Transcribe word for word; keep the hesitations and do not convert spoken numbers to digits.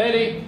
Eddie.